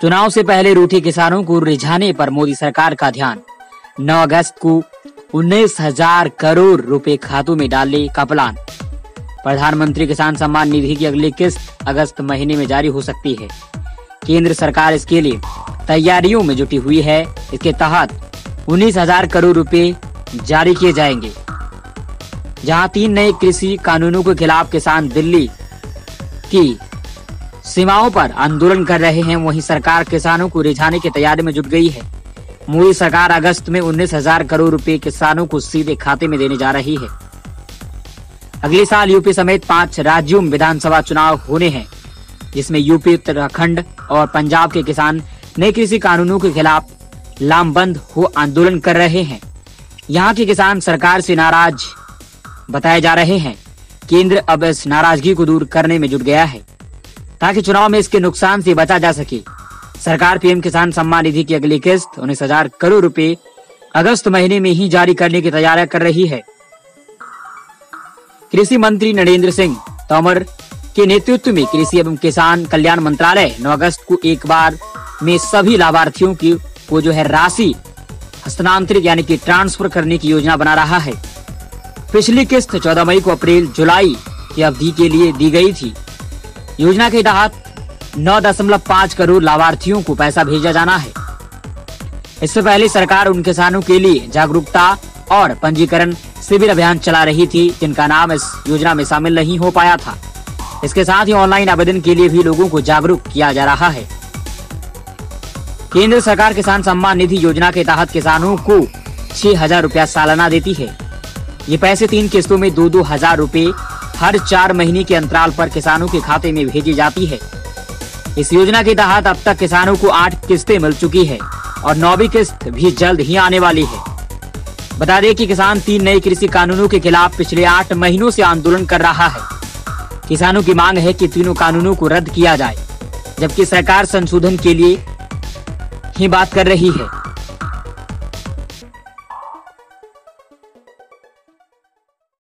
चुनाव से पहले रूठी किसानों को रिझाने पर मोदी सरकार का ध्यान। 9 अगस्त को 19,000 करोड़ रुपए खातों में डालने का प्लान। प्रधानमंत्री किसान सम्मान निधि की अगली किस्त अगस्त महीने में जारी हो सकती है। केंद्र सरकार इसके लिए तैयारियों में जुटी हुई है। इसके तहत 19,000 करोड़ रुपए जारी किए जाएंगे। जहां 3 नए कृषि कानूनों के खिलाफ किसान दिल्ली की सीमाओं पर आंदोलन कर रहे हैं, वहीं सरकार किसानों को रिझाने की तैयारी में जुट गई है। मोदी सरकार अगस्त में 19,000 करोड़ रुपए किसानों को सीधे खाते में देने जा रही है। अगले साल यूपी समेत 5 राज्यों में विधानसभा चुनाव होने हैं, जिसमें यूपी, उत्तराखंड और पंजाब के किसान नए कृषि कानूनों के खिलाफ लामबंद हो आंदोलन कर रहे हैं। यहाँ के किसान सरकार से नाराज बताए जा रहे हैं। केंद्र अब इस नाराजगी को दूर करने में जुट गया है, ताकि चुनाव में इसके नुकसान से बचा जा सके। सरकार पीएम किसान सम्मान निधि की अगली किस्त 19,000 करोड़ रुपए अगस्त महीने में ही जारी करने की तैयारी कर रही है। कृषि मंत्री नरेंद्र सिंह तोमर के नेतृत्व में कृषि एवं किसान कल्याण मंत्रालय 9 अगस्त को एक बार में सभी लाभार्थियों की वो जो है राशि हस्तांतरित यानी कि ट्रांसफर करने की योजना बना रहा है। पिछली किस्त 14 मई को अप्रैल जुलाई की अवधि के लिए दी गई थी। योजना के तहत 9.5 करोड़ लाभार्थियों को पैसा भेजा जाना है। इससे पहले सरकार उन किसानों के लिए जागरूकता और पंजीकरण शिविर अभियान चला रही थी, जिनका नाम इस योजना में शामिल नहीं हो पाया था। इसके साथ ही ऑनलाइन आवेदन के लिए भी लोगों को जागरूक किया जा रहा है। केंद्र सरकार किसान सम्मान निधि योजना के तहत किसानों को 6,000 रुपया सालाना देती है। ये पैसे 3 किस्तों में 2-2 हजार रुपए हर 4 महीने के अंतराल पर किसानों के खाते में भेजी जाती है। इस योजना के तहत अब तक किसानों को 8 किस्तें मिल चुकी है और 9वीं किस्त भी जल्द ही आने वाली है। बता दें कि किसान 3 नए कृषि कानूनों के खिलाफ पिछले 8 महीनों से आंदोलन कर रहा है। किसानों की मांग है कि तीनों कानूनों को रद्द किया जाए, जबकि सरकार संशोधन के लिए ही बात कर रही है।